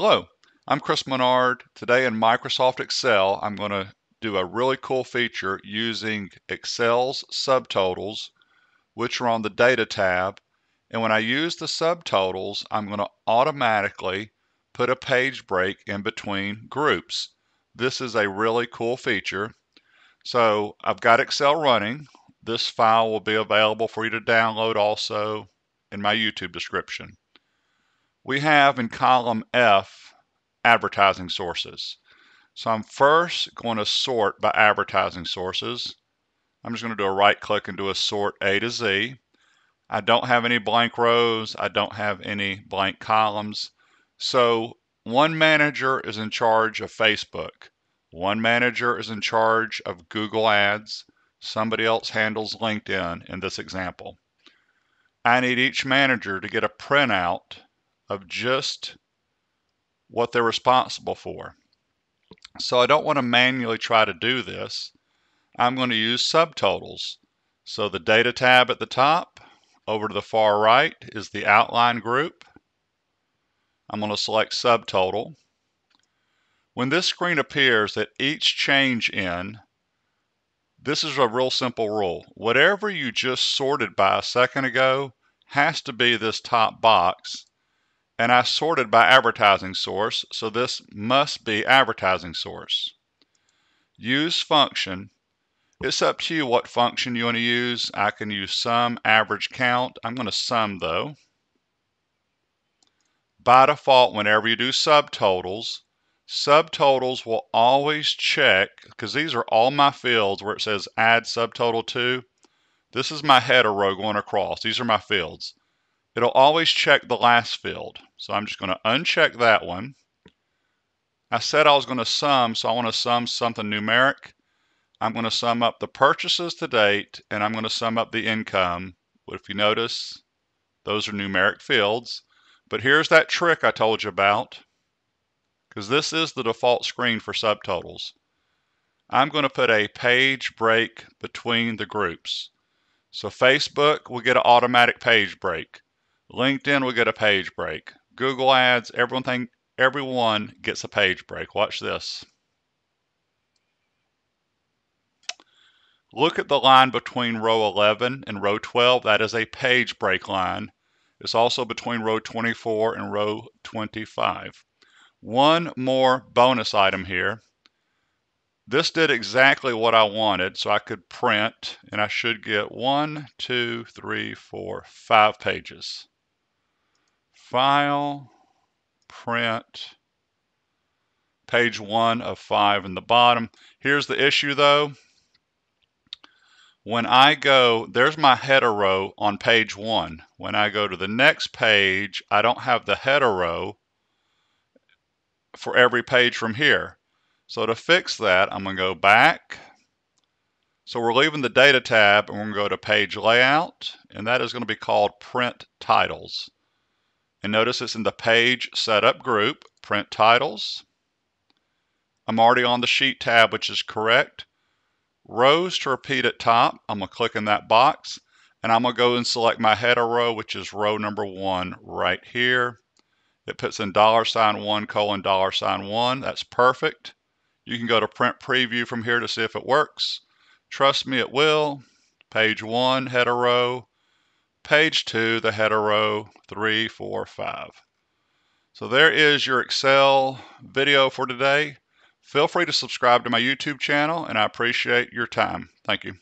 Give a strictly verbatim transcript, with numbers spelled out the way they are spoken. Hello, I'm Chris Menard. Today in Microsoft Excel, I'm going to do a really cool feature using Excel's subtotals, which are on the data tab. And when I use the subtotals, I'm going to automatically put a page break in between groups. This is a really cool feature. So I've got Excel running. This file will be available for you to download also in my YouTube description. We have in column F, advertising sources. So I'm first going to sort by advertising sources. I'm just going to do a right click and do a sort A to Z. I don't have any blank rows. I don't have any blank columns. So one manager is in charge of Facebook. One manager is in charge of Google Ads. Somebody else handles LinkedIn in this example. I need each manager to get a printout of just what they're responsible for. So I don't want to manually try to do this. I'm going to use subtotals. So the data tab at the top, over to the far right is the outline group. I'm going to select subtotal. When this screen appears at each change in, this is a real simple rule. Whatever you just sorted by a second ago has to be this top box. And I sorted by advertising source, so this must be advertising source. Use function. It's up to you what function you want to use. I can use sum, average, count. I'm going to sum though. By default, whenever you do subtotals, subtotals will always check, because these are all my fields where it says add subtotal to. This is my header row going across. These are my fields. It'll always check the last field. So I'm just going to uncheck that one. I said I was going to sum, so I want to sum something numeric. I'm going to sum up the purchases to date, and I'm going to sum up the income. But if you notice, those are numeric fields. But here's that trick I told you about, because this is the default screen for subtotals. I'm going to put a page break between the groups. So Facebook will get an automatic page break. LinkedIn will get a page break. Google Ads, everything, everyone gets a page break. Watch this. Look at the line between row eleven and row twelve. That is a page break line. It's also between row twenty-four and row twenty-five. One more bonus item here. This did exactly what I wanted, so I could print, and I should get one, two, three, four, five pages. File, print, page one of five in the bottom. Here's the issue though. When I go, there's my header row on page one. When I go to the next page, I don't have the header row for every page from here. So to fix that, I'm going to go back. So we're leaving the data tab and we're going to go to page layout, and that is going to be called Print Titles. And notice it's in the page setup group, Print Titles. I'm already on the sheet tab, which is correct. Rows to repeat at top, I'm going to click in that box, and I'm going to go and select my header row, which is row number one right here. It puts in dollar sign one colon dollar sign one. That's perfect. You can go to print preview from here to see if it works. Trust me, it will. Page one, header row. Page two, the header row, three, four, five. So there is your Excel video for today. Feel free to subscribe to my YouTube channel, and I appreciate your time. Thank you.